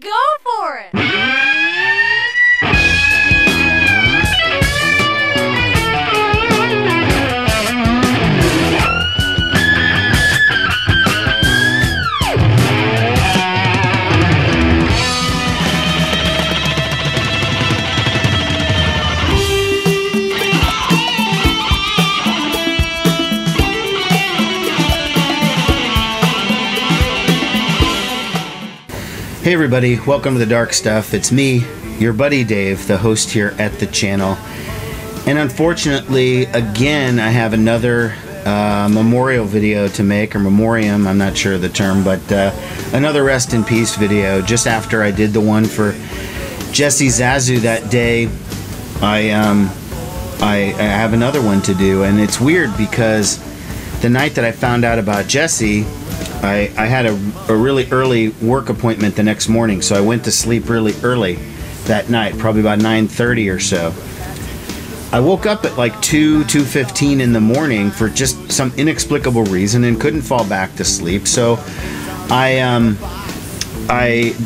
go for it! Hey everybody, welcome to The Dark Stuff. It's me, your buddy Dave, the host here at the channel. And unfortunately, again, I have another memorial video to make, or memoriam, I'm not sure of the term, but another rest in peace video. Just after I did the one for Jesse Zazu that day, I have another one to do. And it's weird because the night that I found out about Jesse, I had a really early work appointment the next morning, so I went to sleep really early that night, probably about 9:30 or so. I woke up at like 2:15 in the morning for just some inexplicable reason and couldn't fall back to sleep, so I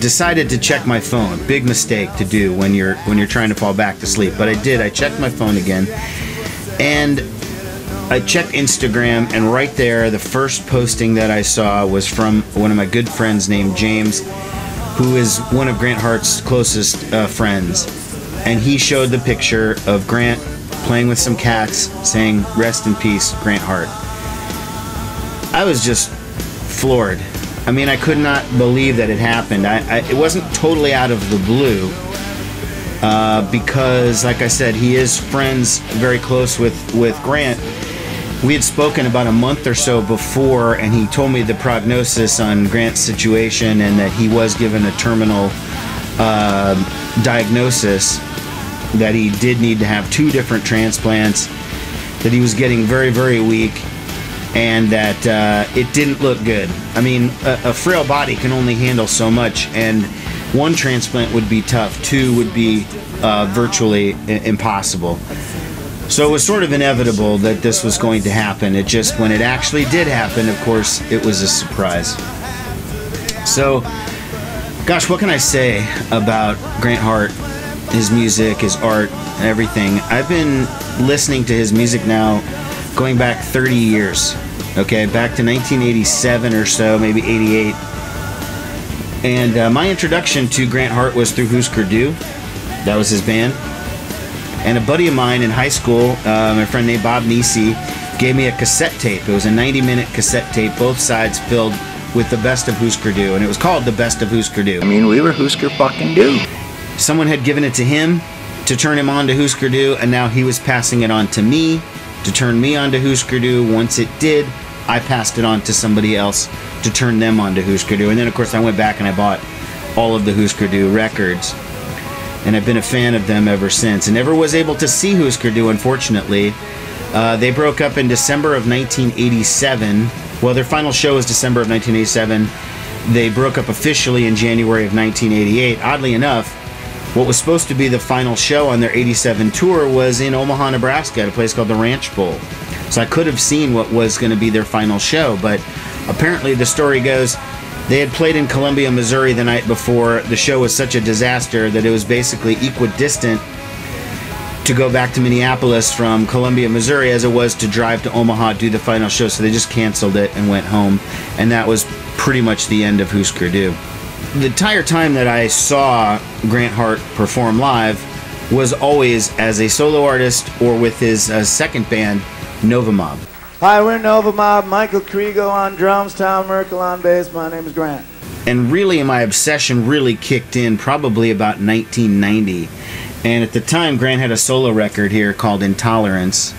decided to check my phone. Big mistake to do when you're trying to fall back to sleep, but I did. I checked my phone again, and I checked Instagram, and right there, the first posting that I saw was from one of my good friends named James, who is one of Grant Hart's closest friends. And he showed the picture of Grant playing with some cats, saying, "Rest in peace, Grant Hart." I was just floored. I mean, I could not believe that it happened. It wasn't totally out of the blue, because, like I said, he is friends, very close with Grant. We had spoken about a month or so before, and he told me the prognosis on Grant's situation and that he was given a terminal diagnosis, that he did need to have 2 different transplants, that he was getting very, very weak, and that it didn't look good. I mean, a frail body can only handle so much, and 1 transplant would be tough, 2 would be virtually impossible. So it was sort of inevitable that this was going to happen. It just, when it actually did happen, of course, it was a surprise. So, gosh, what can I say about Grant Hart, his music, his art, and everything? I've been listening to his music now going back 30 years, okay? Back to 1987 or so, maybe 88. And my introduction to Grant Hart was through Husker Du. That was his band. And a buddy of mine in high school, my friend named Bob Nisi, gave me a cassette tape. It was a 90-minute cassette tape, both sides filled with the best of Husker Du, and it was called The Best of Husker Du. I mean, we were Husker fucking Du. Someone had given it to him to turn him on to Husker Du, and now he was passing it on to me to turn me on to Husker Du. Once it did, I passed it on to somebody else to turn them on to Husker Du. And then, of course, I went back and I bought all of the Husker Du records. And I've been a fan of them ever since. And never was able to see Husker Du, unfortunately. They broke up in December of 1987. Well, their final show was December of 1987. They broke up officially in January of 1988. Oddly enough, what was supposed to be the final show on their 87 tour was in Omaha, Nebraska, at a place called the Ranch Bowl. So I could have seen what was going to be their final show, but apparently the story goes, they had played in Columbia, Missouri the night before. The show was such a disaster that it was basically equidistant to go back to Minneapolis from Columbia, Missouri as it was to drive to Omaha, do the final show. So they just canceled it and went home. And that was pretty much the end of Husker Du. The entire time that I saw Grant Hart perform live was always as a solo artist or with his second band, Nova Mob. Hi, we're Nova Mob, Michael Krigo on drums, Tom Merkel on bass, my name is Grant. And really, my obsession really kicked in probably about 1990. And at the time, Grant had a solo record here called Intolerance.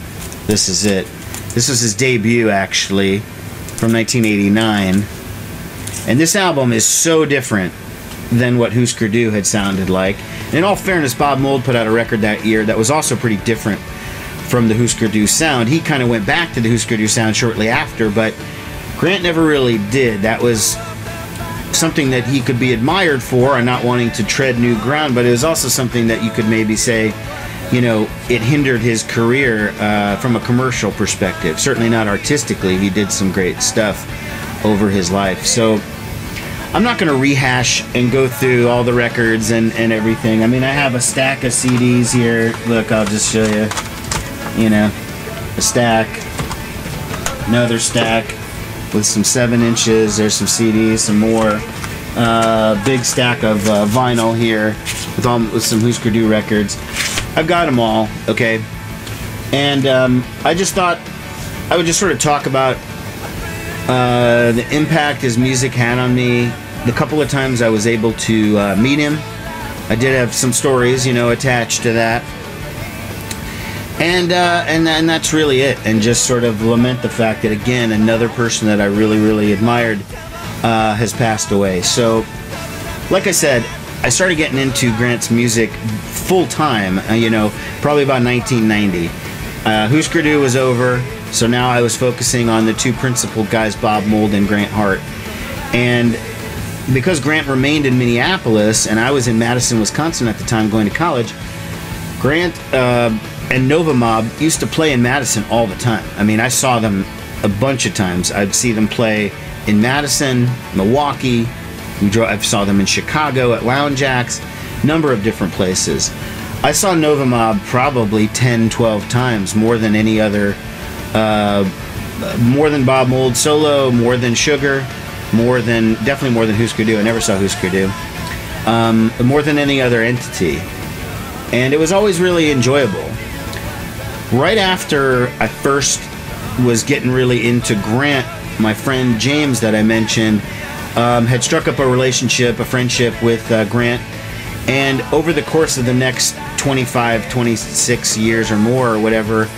This is it. This was his debut, actually, from 1989. And this album is so different than what Husker Du had sounded like. And in all fairness, Bob Mould put out a record that year that was also pretty different from the Husker Du sound. He kind of went back to the Husker Du sound shortly after, but Grant never really did. That was something that he could be admired for and not wanting to tread new ground, but it was also something that you could maybe say, you know, it hindered his career from a commercial perspective. Certainly not artistically. He did some great stuff over his life. So I'm not going to rehash and go through all the records and everything. I mean, I have a stack of CDs here. Look, I'll just show you. You know, a stack, another stack with some 7 inches. There's some CDs, some more. Big stack of vinyl here with some Husker Du records. I've got them all, okay? And I just thought I would just sort of talk about the impact his music had on me. The couple of times I was able to meet him, I did have some stories, you know, attached to that. And that's really it. And just sort of lament the fact that, again, another person that I really, really admired has passed away. So, like I said, I started getting into Grant's music full time, you know, probably about 1990. Husker Du was over, so now I was focusing on the two principal guys, Bob Mould and Grant Hart. And because Grant remained in Minneapolis and I was in Madison, Wisconsin at the time going to college, Grant and Nova Mob used to play in Madison all the time. I mean, I saw them a bunch of times. I'd see them play in Madison, Milwaukee. I saw them in Chicago at Lounge Acts, number of different places. I saw Nova Mob probably 10, 12 times, more than any other, more than Bob Mould solo, more than Sugar, definitely more than Husker Du. I never saw Husker Du. More than any other entity. And it was always really enjoyable. Right after I first was getting really into Grant, my friend James that I mentioned had struck up a relationship, a friendship with Grant. And over the course of the next 25, 26 years or more or whatever,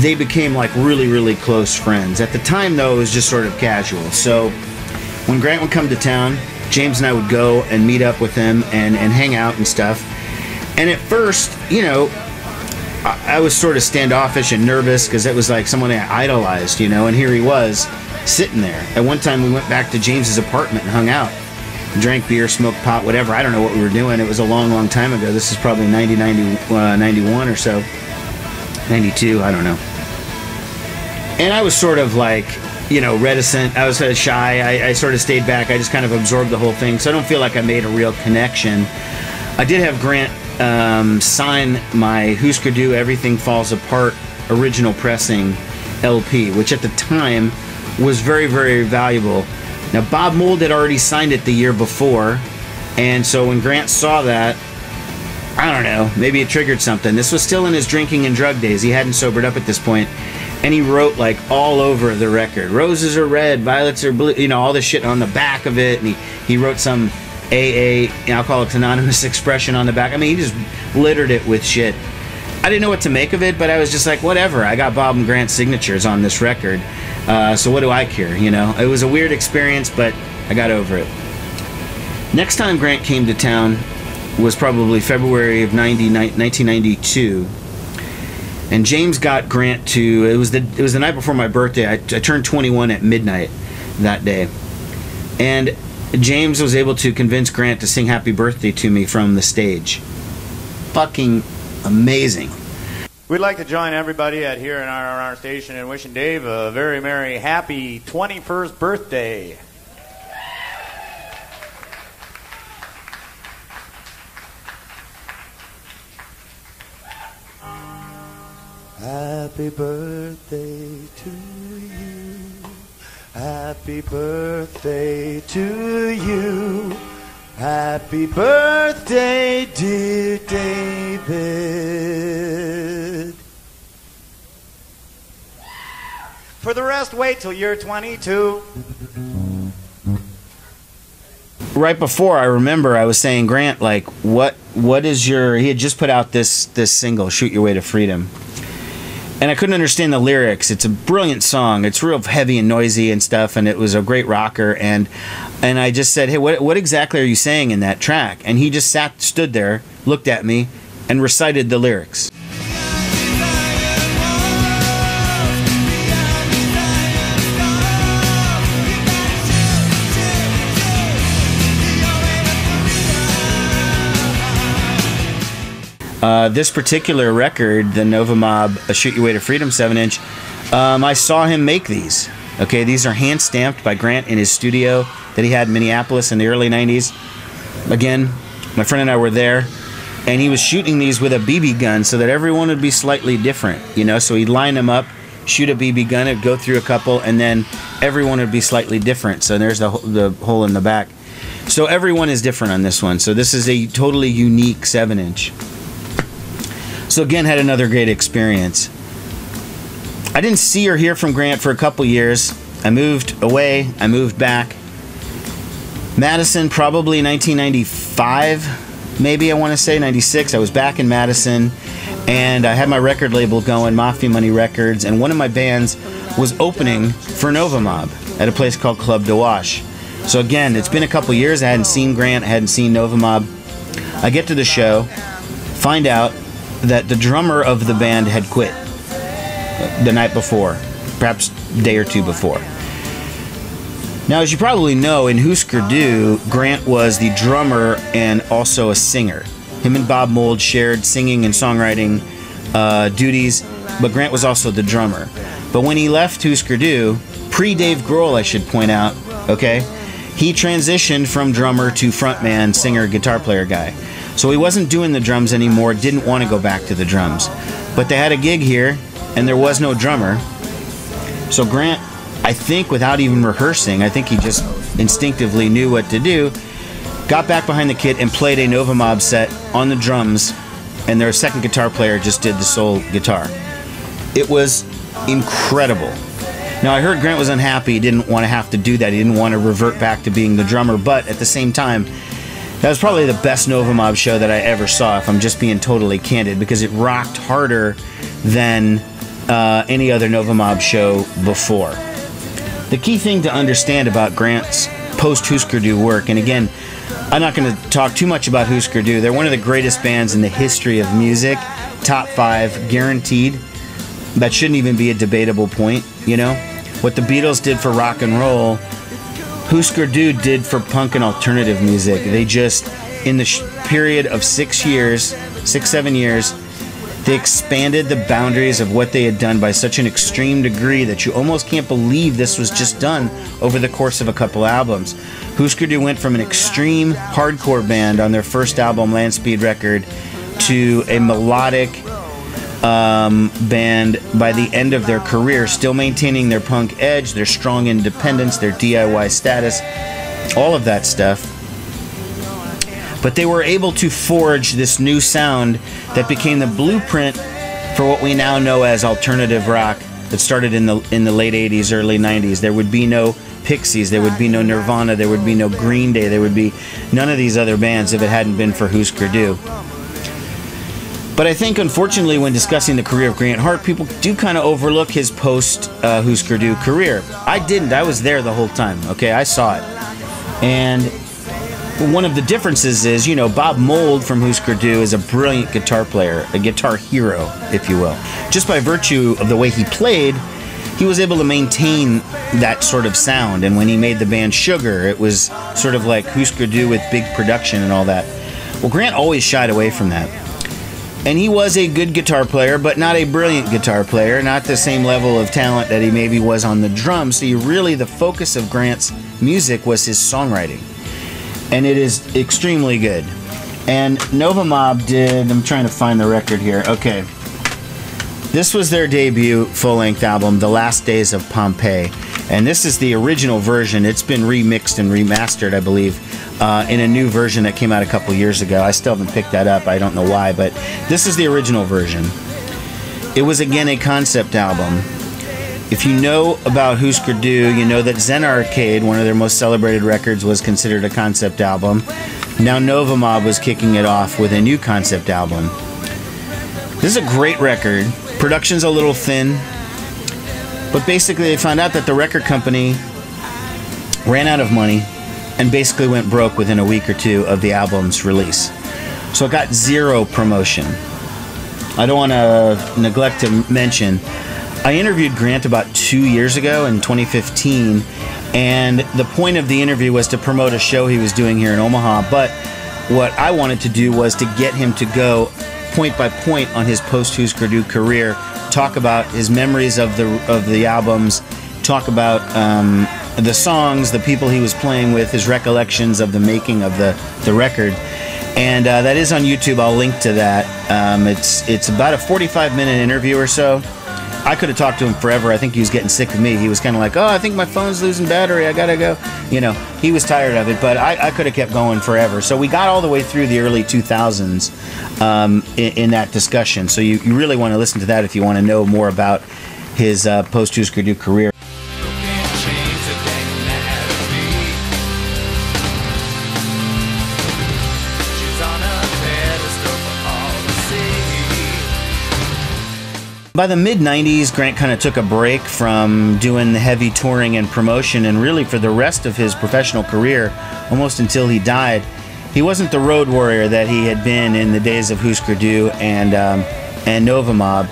they became like really, really close friends. At the time, though, it was just sort of casual. So when Grant would come to town, James and I would go and meet up with him and hang out and stuff. And at first, you know, I was sort of standoffish and nervous because it was like someone I idolized, you know, and here he was sitting there. At one time, we went back to James's apartment and hung out. Drank beer, smoked pot, whatever. I don't know what we were doing. It was a long, long time ago. This is probably 91 or so. 92, I don't know. And I was sort of like, you know, reticent. I was sort of shy. I sort of stayed back. I just kind of absorbed the whole thing. So I don't feel like I made a real connection. I did have Grant sign my Husker Du Everything Falls Apart original pressing LP, which at the time was very, very valuable. Now, Bob Mould had already signed it the year before, and so when Grant saw that, I don't know, maybe it triggered something. This was still in his drinking and drug days. He hadn't sobered up at this point, and he wrote, like, all over the record. Roses are red, violets are blue, you know, all this shit on the back of it, and he wrote some AA, Alcoholics Anonymous expression on the back. I mean, he just littered it with shit. I didn't know what to make of it, but I was just like, whatever. I got Bob and Grant's signatures on this record, so what do I care, you know? It was a weird experience, but I got over it. Next time Grant came to town was probably February of 1992, and James got Grant to, it was the night before my birthday. I turned 21 at midnight that day, and James was able to convince Grant to sing Happy Birthday to me from the stage. Fucking amazing. We'd like to join everybody at here in our station in wishing Dave a very merry, happy 21st birthday. Happy birthday to you. Happy birthday to you. Happy birthday, dear David. For the rest, wait till you're 22. Right before, I remember I was saying, Grant, like, what is your... He had just put out this single, Shoot Your Way to Freedom. And I couldn't understand the lyrics. It's a brilliant song. It's real heavy and noisy and stuff, and it was a great rocker. And I just said, hey, what exactly are you saying in that track? And he just stood there, looked at me, and recited the lyrics. This particular record, the Nova Mob, A Shoot Your Way to Freedom 7-inch, I saw him make these. Okay, these are hand stamped by Grant in his studio that he had in Minneapolis in the early 90s. Again, my friend and I were there, and he was shooting these with a BB gun so that everyone would be slightly different, you know. So he'd line them up, shoot a BB gun, it'd go through a couple, and then everyone would be slightly different. So there's the hole in the back. So everyone is different on this one. So this is a totally unique 7-inch. So again, had another great experience. I didn't see or hear from Grant for a couple years. I moved away, I moved back. Madison, probably 1995, maybe I want to say, 96. I was back in Madison, and I had my record label going, Mafia Money Records, and one of my bands was opening for Nova Mob at a place called Club Dewash. So again, it's been a couple years, I hadn't seen Grant, I hadn't seen Nova Mob. I get to the show, find out that the drummer of the band had quit the night before, perhaps day or two before. Now, as you probably know, in Husker Du, Grant was the drummer and also a singer. Him and Bob Mould shared singing and songwriting duties, but Grant was also the drummer. But when he left Husker Du, pre-Dave Grohl, I should point out, okay, he transitioned from drummer to frontman, singer, guitar player guy. So he wasn't doing the drums anymore, didn't want to go back to the drums. But they had a gig here, and there was no drummer. So Grant, I think without even rehearsing, I think he just instinctively knew what to do, got back behind the kit and played a Nova Mob set on the drums, and their second guitar player just did the sole guitar. It was incredible. Now, I heard Grant was unhappy, he didn't want to have to do that, he didn't want to revert back to being the drummer, but at the same time, that was probably the best Nova Mob show that I ever saw, if I'm just being totally candid, because it rocked harder than any other Nova Mob show before. The key thing to understand about Grant's post-Husker Du work, and again, I'm not going to talk too much about Husker Du, they're one of the greatest bands in the history of music, top 5, guaranteed. That shouldn't even be a debatable point, you know? What the Beatles did for rock and roll, Husker Du did for punk and alternative music. They just, in the period of 6, 7 years, they expanded the boundaries of what they had done by such an extreme degree that you almost can't believe this was just done over the course of a couple albums. Husker Du went from an extreme hardcore band on their first album, Land Speed Record, to a melodic band by the end of their career, still maintaining their punk edge, their strong independence, their DIY status, all of that stuff. But they were able to forge this new sound that became the blueprint for what we now know as alternative rock that started in the late 80s, early 90s. There would be no Pixies, there would be no Nirvana, there would be no Green Day, there would be none of these other bands if it hadn't been for Husker Du. But I think, unfortunately, when discussing the career of Grant Hart, people do kind of overlook his post-Husker Du career. I didn't. I was there the whole time. Okay, I saw it. And one of the differences is, you know, Bob Mould from Husker Du is a brilliant guitar player, a guitar hero, if you will. Just by virtue of the way he played, he was able to maintain that sort of sound. And when he made the band Sugar, it was sort of like Husker Du with big production and all that. Well, Grant always shied away from that. And he was a good guitar player, but not a brilliant guitar player, not the same level of talent that he maybe was on the drums. So really, the focus of Grant's music was his songwriting. And it is extremely good. And Nova Mob did, I'm trying to find the record here, okay. This was their debut full-length album, The Last Days of Pompeii. And this is the original version. It's been remixed and remastered, I believe. In a new version that came out a couple years ago. I still haven't picked that up, I don't know why, but this is the original version. It was again a concept album. If you know about Husker Du, you know that Zen Arcade, one of their most celebrated records, was considered a concept album. Now Nova Mob was kicking it off with a new concept album. This is a great record. Production's a little thin, but basically they found out that the record company ran out of money and basically went broke within a week or two of the album's release. So it got zero promotion. I don't want to neglect to mention, I interviewed Grant about 2 years ago in 2015, and the point of the interview was to promote a show he was doing here in Omaha, but what I wanted to do was to get him to go point by point on his post-Husker Du career, talk about his memories of the albums, talk about the songs, the people he was playing with, his recollections of the making of the record. And that is on YouTube. I'll link to that. It's about a 45-minute interview or so. I could have talked to him forever. I think he was getting sick of me. He was kind of like, oh, I think my phone's losing battery. I got to go. You know, he was tired of it, but I could have kept going forever. So we got all the way through the early 2000s in that discussion. So you really want to listen to that if you want to know more about his post-Husker Du career. By the mid-90s, Grant kind of took a break from doing the heavy touring and promotion, and really for the rest of his professional career, almost until he died, he wasn't the road warrior that he had been in the days of Husker Du and Nova Mob.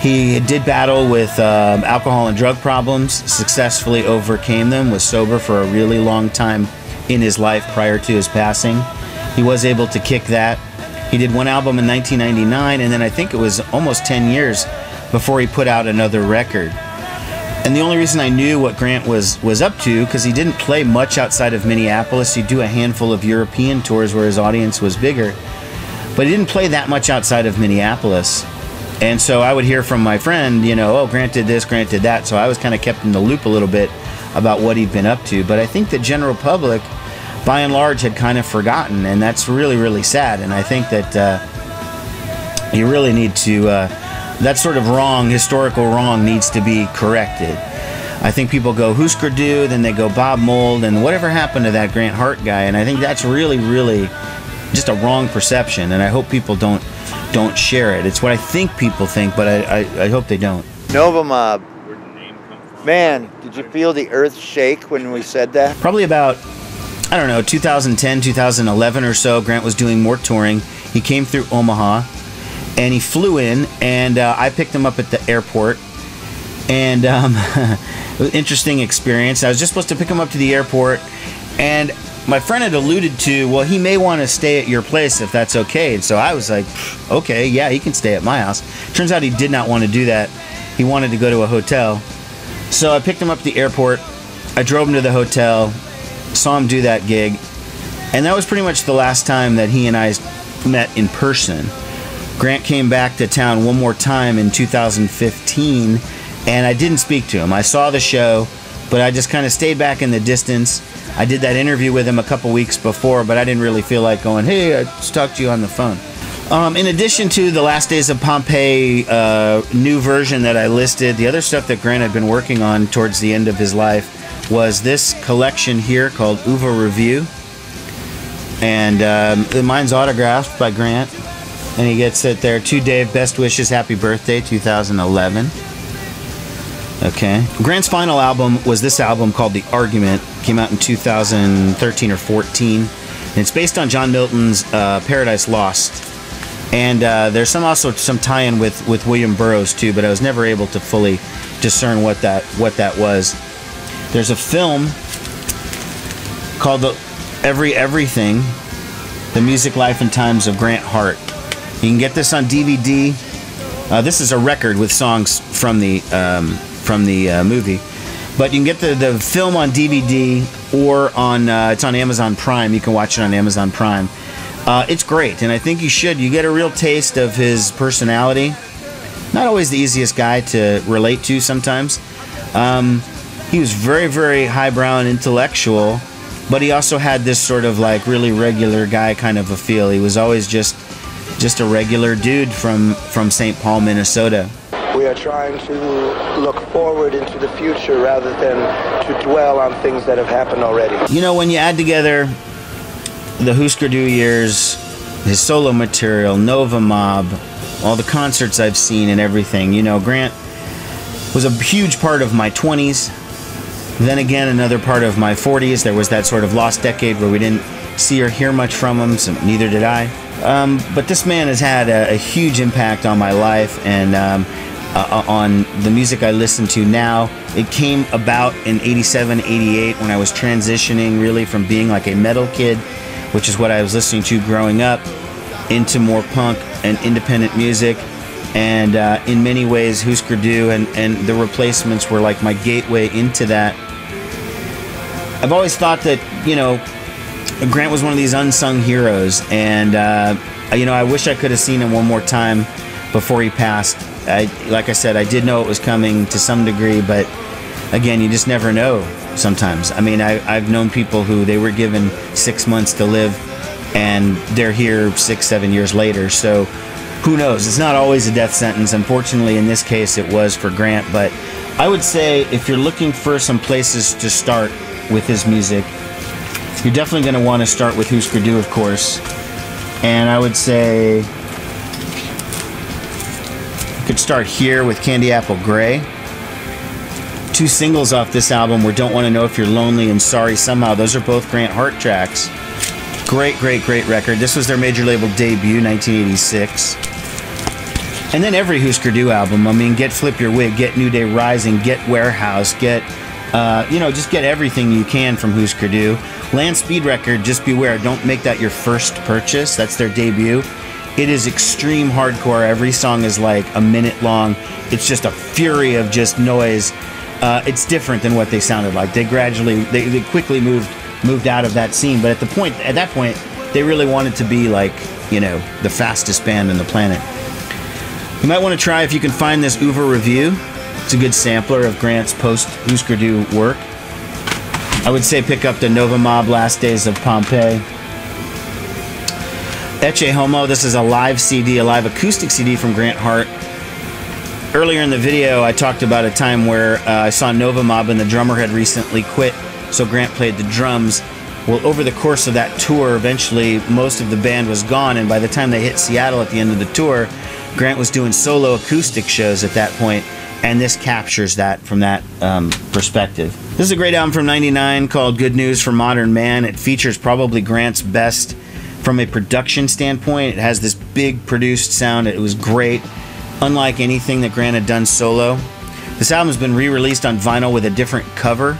He did battle with alcohol and drug problems, successfully overcame them, was sober for a really long time in his life prior to his passing. He was able to kick that. He did one album in 1999, and then I think it was almost 10 years before he put out another record. And the only reason I knew what Grant was up to, because he didn't play much outside of Minneapolis. He'd do a handful of European tours where his audience was bigger, but he didn't play that much outside of Minneapolis. And so I would hear from my friend, you know, oh, Grant did this, Grant did that. So I was kind of kept in the loop a little bit about what he'd been up to. But I think the general public, by and large, had kind of forgotten, and that's really, really sad. And I think that you really need to, that sort of wrong, historical wrong, needs to be corrected. I think people go Husker Du, then they go Bob Mould, and whatever happened to that Grant Hart guy? And I think that's really, really just a wrong perception, and I hope people don't share it. It's what I think people think, but I hope they don't. Nova Mob. Man, did you feel the earth shake when we said that? Probably about, I don't know, 2010, 2011 or so, Grant was doing more touring. He came through Omaha, and he flew in, and I picked him up at the airport. And it was an interesting experience. I was just supposed to pick him up to the airport, and my friend had alluded to, well, he may want to stay at your place if that's okay. And so I was like, okay, yeah, he can stay at my house. Turns out he did not want to do that. He wanted to go to a hotel. So I picked him up at the airport. I drove him to the hotel. Saw him do that gig, and that was pretty much the last time that he and I met in person. Grant came back to town one more time in 2015, and I didn't speak to him. I saw the show, but I just kind of stayed back in the distance. I did that interview with him a couple weeks before, but I didn't really feel like going, hey, I just talked to you on the phone. In addition to the Last Days of Pompeii new version that I listed, the other stuff that Grant had been working on towards the end of his life was this collection here called Uva Review. And mine's autographed by Grant. And he gets it there. To Dave, best wishes, happy birthday, 2011. Okay. Grant's final album was this album called The Argument. It came out in 2013 or 14. And it's based on John Milton's Paradise Lost. And there's also some tie-in with William Burroughs too, but I was never able to fully discern what that was. There's a film called Everything, The Music, Life, and Times of Grant Hart. You can get this on DVD. This is a record with songs from the movie. But you can get the film on DVD, or on it's on Amazon Prime. You can watch it on Amazon Prime. It's great, and I think you should. You get a real taste of his personality. Not always the easiest guy to relate to sometimes. He was very, very highbrow and intellectual, but he also had this sort of like really regular guy kind of a feel. He was always just a regular dude from St. Paul, Minnesota. We are trying to look forward into the future rather than to dwell on things that have happened already. You know, when you add together the Husker Du years, his solo material, Nova Mob, all the concerts I've seen and everything, you know, Grant was a huge part of my 20s. Then again, another part of my 40s, there was that sort of lost decade where we didn't see or hear much from him, so neither did I. But this man has had a huge impact on my life and on the music I listen to now. It came about in 87, 88 when I was transitioning really from being like a metal kid, which is what I was listening to growing up, into more punk and independent music. And in many ways, Husker Du and the Replacements were like my gateway into that. I've always thought that, you know, Grant was one of these unsung heroes, and I wish I could have seen him one more time before he passed. Like I said, I did know it was coming to some degree, but again, you just never know sometimes. I mean, I've known people who they were given 6 months to live, and they're here 6-7 years later, so who knows? It's not always a death sentence. Unfortunately, in this case, it was for Grant. But I would say if you're looking for some places to start with his music, you're definitely going to want to start with Husker Du, of course. And I would say you could start here with Candy Apple Gray. Two singles off this album were Don't Want to Know If You're Lonely and Sorry Somehow. Those are both Grant Hart tracks. Great, great, great record. This was their major label debut, 1986. And then every Husker Du album. I mean, get Flip Your Wig, get New Day Rising, get Warehouse, get, just get everything you can from Husker Du. Land Speed record, just beware, don't make that your first purchase. That's their debut. It is extreme hardcore. Every song is like a minute long. It's just a fury of just noise. It's different than what they sounded like. They gradually, they quickly moved out of that scene. But at that point, they really wanted to be like, you know, the fastest band on the planet. You might want to try, if you can find this, Uva Review. It's a good sampler of Grant's post-Husker Du work. I would say pick up the Nova Mob Last Days of Pompeii. Ecce Homo, this is a live CD, a live acoustic CD from Grant Hart. Earlier in the video, I talked about a time where I saw Nova Mob and the drummer had recently quit, so Grant played the drums. Well, over the course of that tour, eventually most of the band was gone, and by the time they hit Seattle at the end of the tour, Grant was doing solo acoustic shows at that point, and this captures that from that perspective. This is a great album from '99 called Good News for Modern Man. It features probably Grant's best from a production standpoint. It has this big produced sound. It was great, unlike anything that Grant had done solo. This album has been re-released on vinyl with a different cover.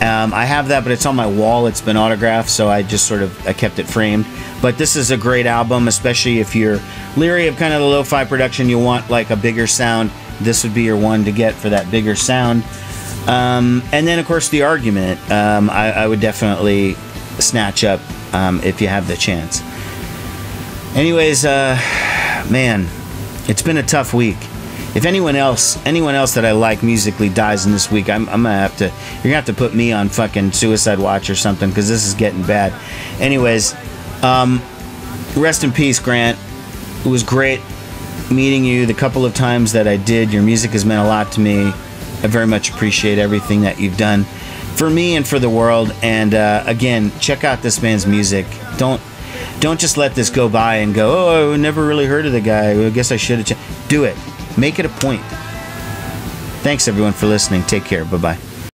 I have that, but it's on my wall. It's been autographed, so I just I kept it framed. But this is a great album, especially if you're leery of kind of the lo-fi production. You want like a bigger sound. This would be your one to get for that bigger sound. And then, of course, The Argument. I would definitely snatch up if you have the chance. Anyways, man, it's been a tough week. If anyone else that I like musically dies in this week, you're gonna have to put me on fucking suicide watch or something, because this is getting bad. Anyways, rest in peace, Grant. It was great meeting you the couple of times that I did. Your music has meant a lot to me. I very much appreciate everything that you've done for me and for the world. And again, check out this man's music. Don't just let this go by and go, oh, I never really heard of the guy. I guess I should have. Do it. Make it a point. Thanks, everyone, for listening. Take care. Bye-bye.